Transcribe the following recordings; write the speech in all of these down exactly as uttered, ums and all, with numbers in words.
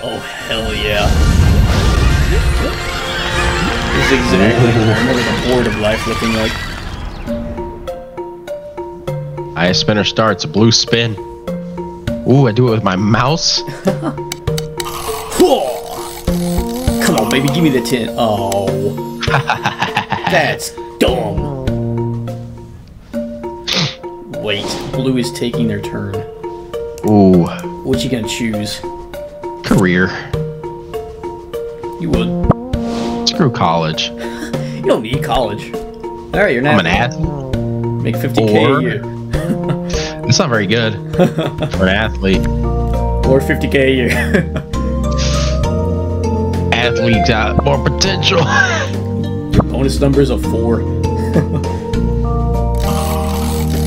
Oh, hell yeah. This is exactly what I remember the board of life looking like. Highest spinner star, it's a blue spin. Ooh, I do it with my mouse. Come on, baby, give me the tin. Oh. That's dumb. Wait, blue is taking their turn. Ooh. What you gonna choose? Career. You would. Screw college. You don't need college. All right, you're not. I'm an athlete. Make fifty K or, a year. That's not very good for an athlete. Or fifty K a year. Athletes got more potential. Your bonus number is a four.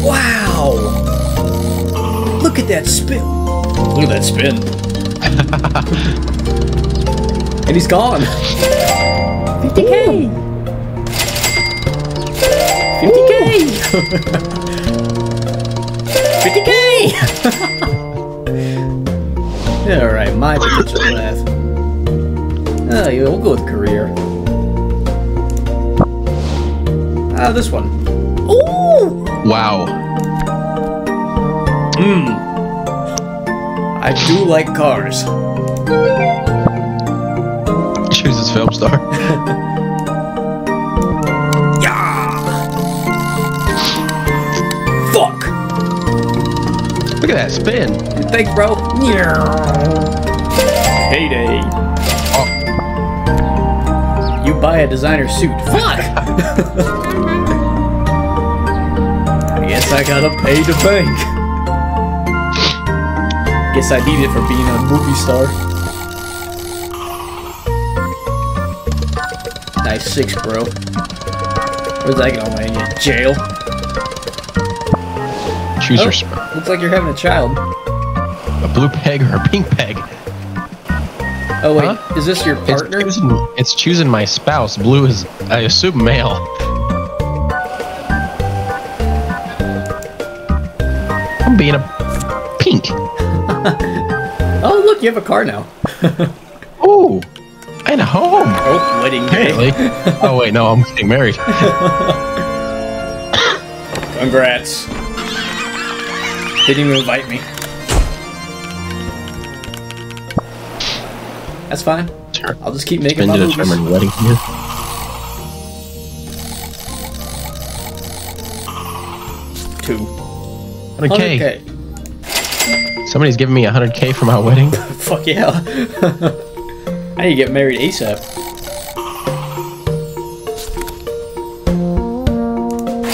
Wow! Look at that spin. Look at that spin. And he's gone. fifty K. fifty K. fifty K. All right, my potential laugh. Oh, yeah, we'll go with career. Ah, uh, this one. Ooh. Wow. Mmm. I do like cars. Chooses film star. Yeah. Fuck. Look at that spin. Thanks, bro. Yeah. Heyday. Oh. You buy a designer suit. Fuck. I guess I gotta pay the bank. Guess I need it for being a movie star. Nice six, bro. Where's that going, man? Jail. Choose oh, your spot. Looks like you're having a child. A blue peg or a pink peg? Oh wait, huh? Is this your partner? It's choosing, it's choosing my spouse. Blue is, I assume, male. I'm being a pink. Oh, look, you have a car now. Ooh, and a home. Oh, wedding day. Really? Oh, wait, no, I'm getting married. Congrats. They didn't even invite me. That's fine. Sure. I'll just keep making my movies. Been to determine wedding here. Two. one hundred K. one hundred K. Somebody's giving me one hundred K for my wedding. Fuck yeah. I need to get married ASAP.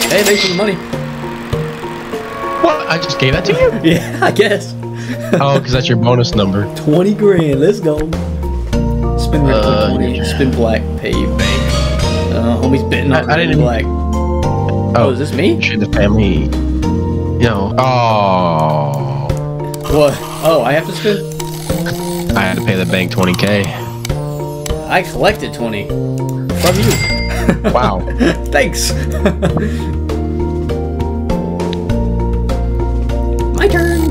Hey, thanks for the money. What? I just gave that to you? Yeah, I guess. Oh, because that's your bonus number. twenty grand. Let's go. Spin red, uh, twenty. Yeah. Spin black. Pay bank. Uh, homie's betting on I, I didn't black. Even... Oh, oh, is this me? Should the family... You know. Oh. What? Oh, I have to spin? I had to pay the bank twenty K. I collected twenty. From you. Wow. Thanks. My turn.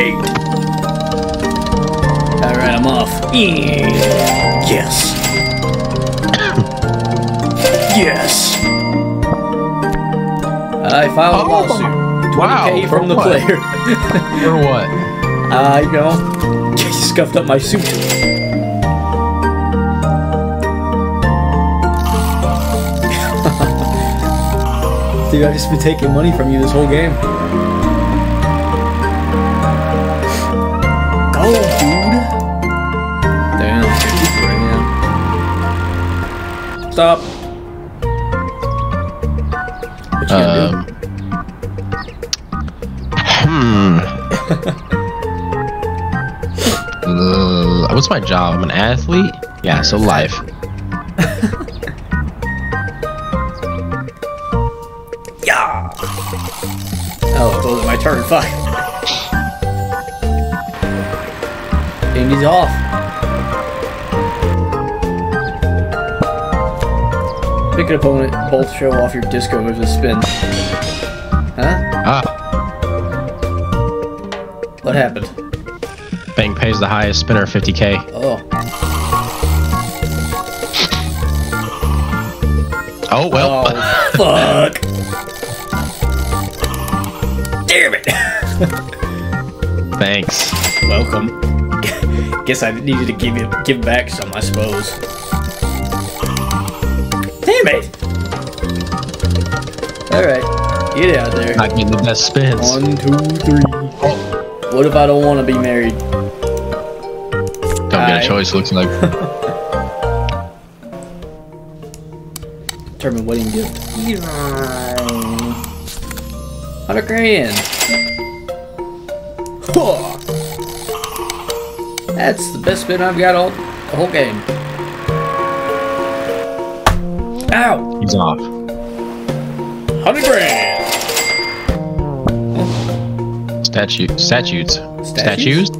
Eight. Alright, I'm off. Yes. Yes. I filed a lawsuit. twenty K wow, from the what? Player. For what? Uh, you know, you scuffed up my suit. Dude, I've just been taking money from you this whole game. Go, dude. Damn, right now. Stop. What you um, gonna do? uh, what's my job? I'm an athlete? Yeah, so life. Yeah. Oh, it's only my turn. Fuck. And he's off. Pick an opponent, both show off your disco with a spin. Huh? Ah. What happened? Bang pays the highest spinner fifty K. Oh. Oh, well. Oh, fuck. Damn it. Thanks. Welcome. Guess I needed to give it, give back some, I suppose. Damn it. All right. Get out there. I need the best spins. One, two, three. Oh. What if I don't want to be married? Don't All get right. a choice, looks like. Determine wedding gift. one hundred grand. Huh. That's the best spin I've got all the whole game. Ow! He's off. one hundred grand. Statue, statutes. Statues? Statues?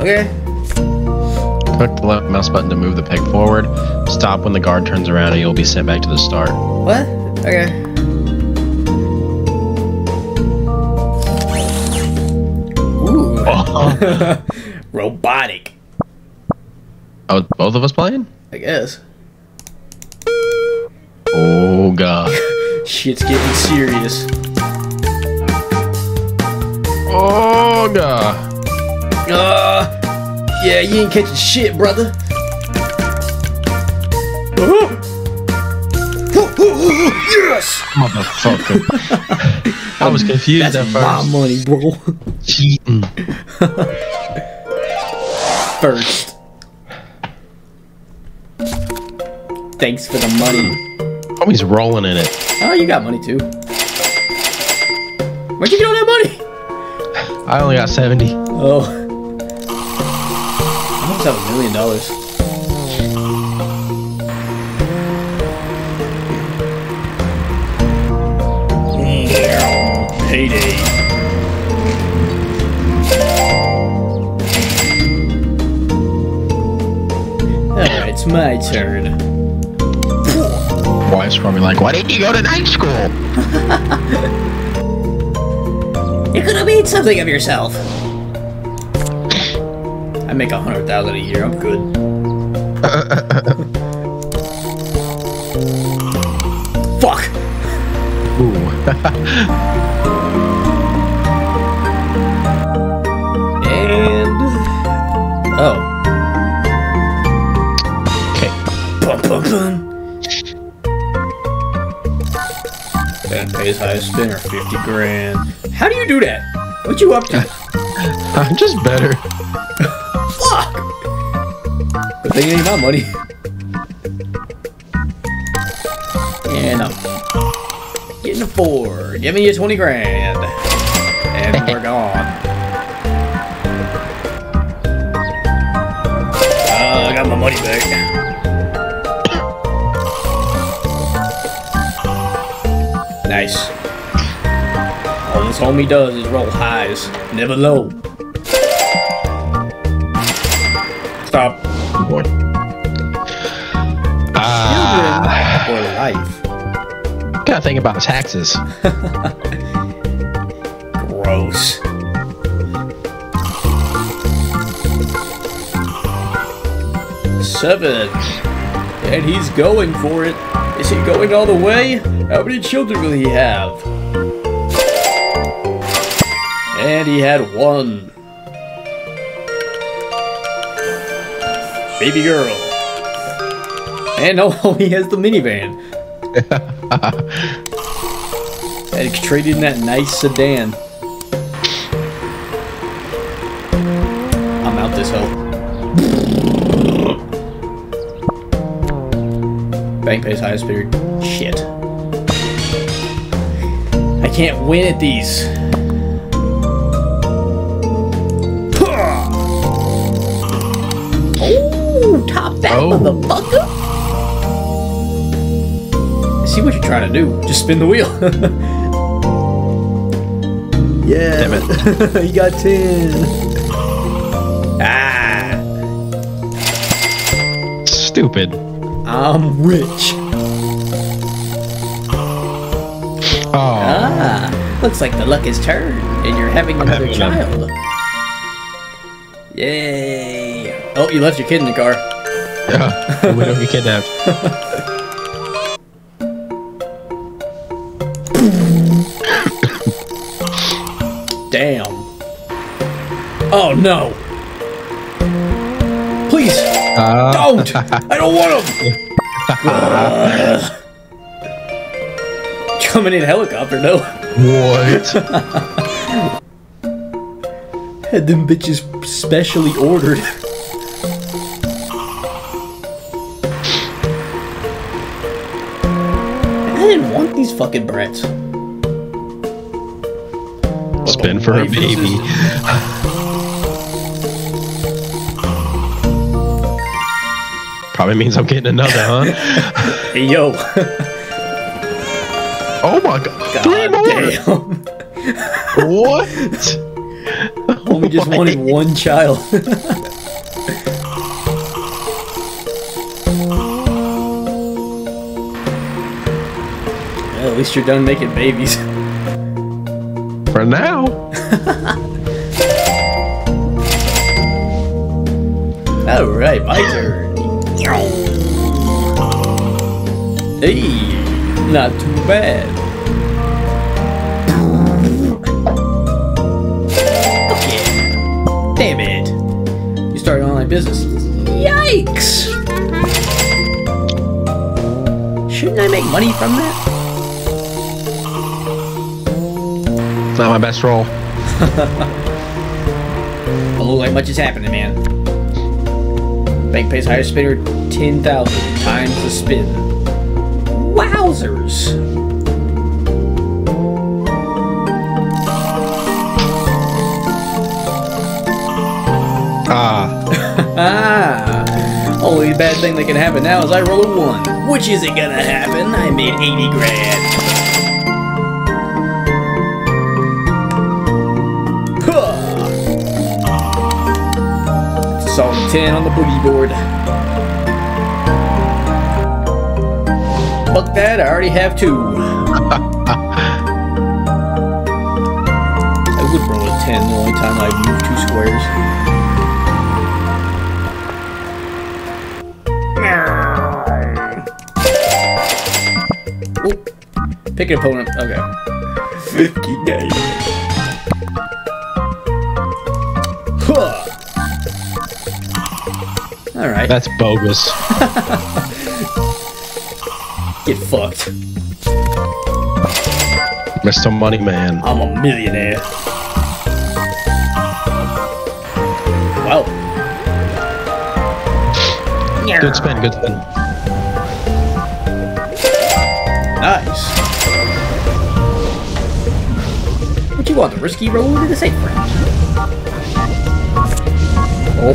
Okay. Click the left mouse button to move the peg forward. Stop when the guard turns around and you'll be sent back to the start. What? Okay. Ooh. Oh. Robotic. Oh, both of us playing? I guess. Oh, God. Shit's getting serious. Oh, God. Uh, yeah, you ain't catching shit, brother. Ooh. Ooh, ooh, ooh, yes! Motherfucker. I was confused at first. That's my money, bro. Cheating. First. Thanks for the money. Oh, he's rolling in it. Oh, you got money too. Where'd you get all that money? I only got seventy. Oh. I almost have a million dollars. Payday. It's my turn. Wife's probably like, why didn't you go to night school? You could have made something of yourself. I make a hundred thousand a year, I'm good. Fuck! Ooh. And... Oh. That pays highest spinner, fifty grand. How do you do that? What you up to? I'm just better. Fuck! Good thing it ain't my money. And I'm getting a four. Give me your twenty grand. And we're gone. Uh, I got my money back. Nice. All this homie does is roll highs, never low. Stop. Boy. Ah. Uh, for life. Gotta think about taxes. Gross. Seven. And he's going for it. Is he going all the way? How many children will he have? And he had one. Baby girl. And oh, he has the minivan. And he traded in that nice sedan. I'm out this hole. Bank pays highest bidder. Shit. I can't win at these. Oh, top that oh. motherfucker! I see what you're trying to do. Just spin the wheel. Yeah. Damn it. You got ten. Ah. Stupid. I'm rich. Oh. Ah, looks like the luck is turned, and you're having another having child. Enough. Yay! Oh, you left your kid in the car. Yeah, we don't get kidnapped. Damn. Oh no! Please! Uh. Don't! I don't want him! uh. Coming in a helicopter, no? What? Had them bitches specially ordered. I didn't want these fucking brats. Spin for a baby. Probably means I'm getting another, huh? Hey, yo. Oh my god. god Three more! Damn. What? Homie just what? wanted one child. Well, at least you're done making babies. For now. Alright, my turn. Hey, not too bad. Damn it! You started an online business. Yikes! Shouldn't I make money from that? It's not my best role. Don't look like much is happening, man. Bank pays higher spinner ten thousand times the spin. Wowzers! Ah! Only bad thing that can happen now is I roll a one. Which isn't gonna happen. I made eighty grand. Huh. Solid ten on the boogie board. Fuck that, I already have two. I would roll a ten the only time I've moved two squares. Pick an opponent. Okay. fifty days. Huh. Alright. That's bogus. Get fucked. Mister Money Man. I'm a millionaire. Wow. Good spin, good spin. Nice. You want the risky roll to the safe round. Oh,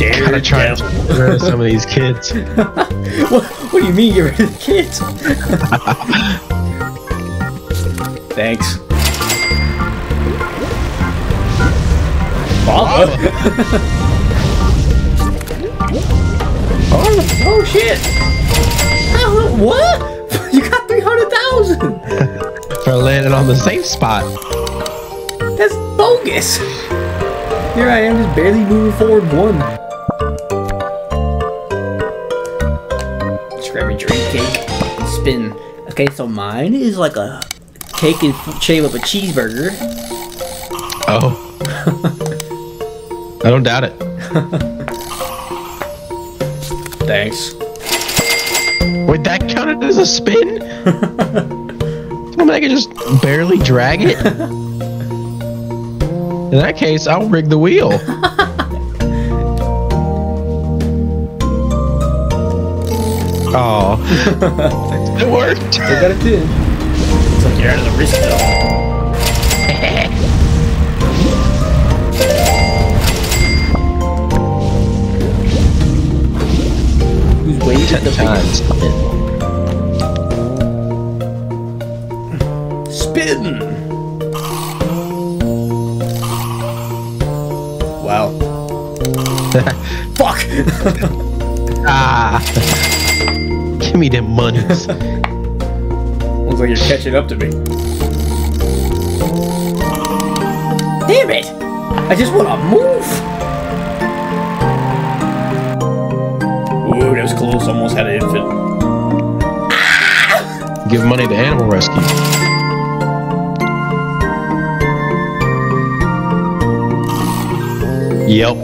dare gotta try devil. to get rid of some of these kids. what, what do you mean get rid of the kids? Thanks. Baba. oh, oh shit! Oh, what? You got three hundred thousand. For landing on the safe spot. That's bogus. Here I am, just barely moving forward one. Just grab a dream cake and spin. Okay, so mine is like a cake and shape of a cheeseburger. Oh. I don't doubt it. Thanks. Wait, that counted as a spin? I can just barely drag it. In that case, I'll rig the wheel. Oh, it worked. I got it too. Looks like you're out of the risk zone. Who's waiting at the times? Spin! Wow. Fuck! ah! Give me them monies. Looks like you're catching up to me. Damn it! I just want to move. Ooh, that was close. Almost had an infant. Ah! Give money to animal rescue. Yep.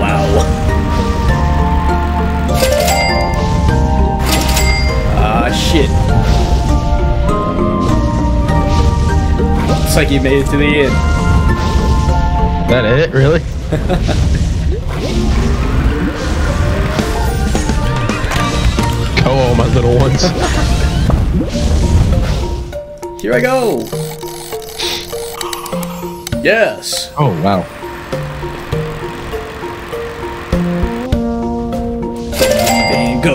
Wow. Shit. Looks like you made it to the end. That it, really? Go, all my little ones. Here I go. Yes. Oh, wow. And go.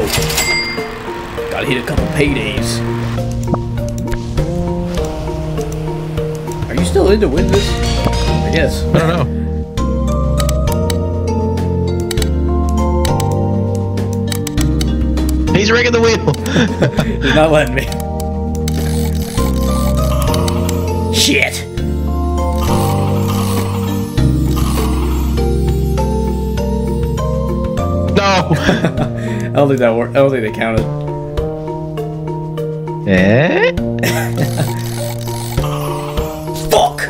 Gotta hit a couple paydays. Are you still into Windows? I guess. I don't know. He's rigging the wheel. He's not letting me. Shit. No. I don't think that worked. I don't think they counted. Eh? Fuck!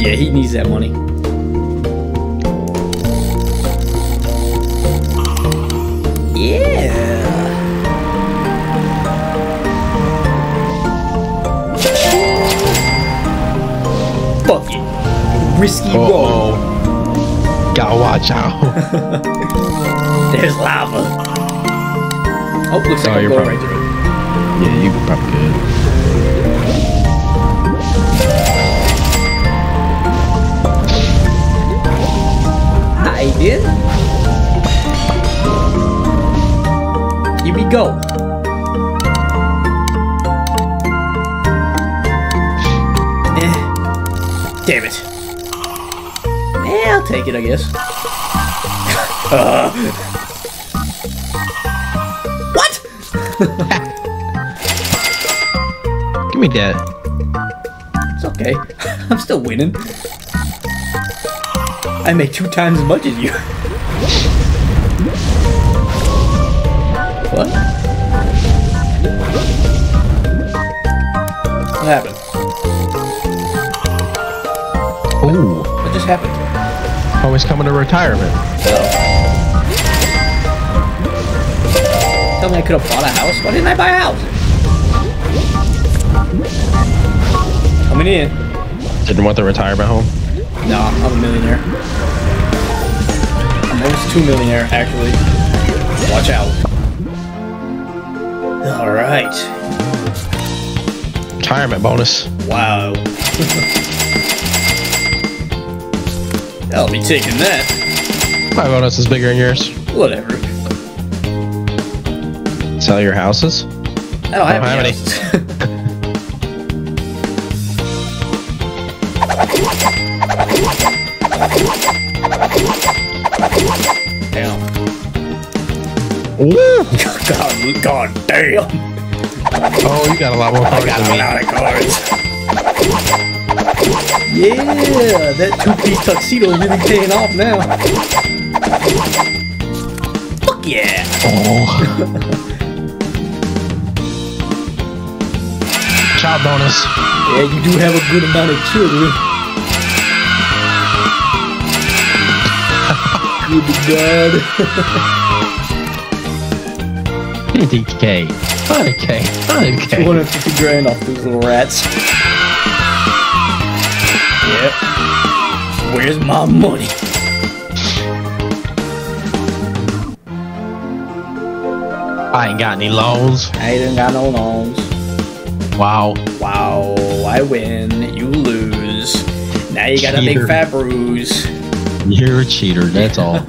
Yeah, he needs that money. Yeah! Fuck it. Risky uh-oh. roll. Gotta watch out. There's lava. Oh, looks like oh, you're probably right through it. Yeah, you probably could. I did. Here we go. Eh. Damn it. Eh, I'll take it, I guess. uh. Give me that. It's okay. I'm still winning. I make two times as much as you. What? What happened? Ooh. What just happened? Oh, he's coming to retirement. Oh. Tell me I could have bought a house. Why didn't I buy a house? Coming in. Didn't want the retirement home? No, I'm a millionaire. I'm almost two millionaire, actually. Watch out. All right. Retirement bonus. Wow. I'll be taking that. My bonus is bigger than yours. Whatever. Sell your houses? I don't, I don't have, have any. Any. Damn. Ooh. God, God damn. Oh, you got a lot more cards. I got than a me. lot of cards. Yeah, that two-piece tuxedo is really paying off now. Fuck yeah. Oh. Child bonus. Yeah, you do have a good amount of children. Good God. fifty K. one hundred K. one hundred K. two hundred fifty grand off those little rats. Yep. Where's my money? I ain't got any loans. I ain't got no loans. Wow. Wow, I win, you lose. Now you got a big fat bruise. You're a cheater, that's all.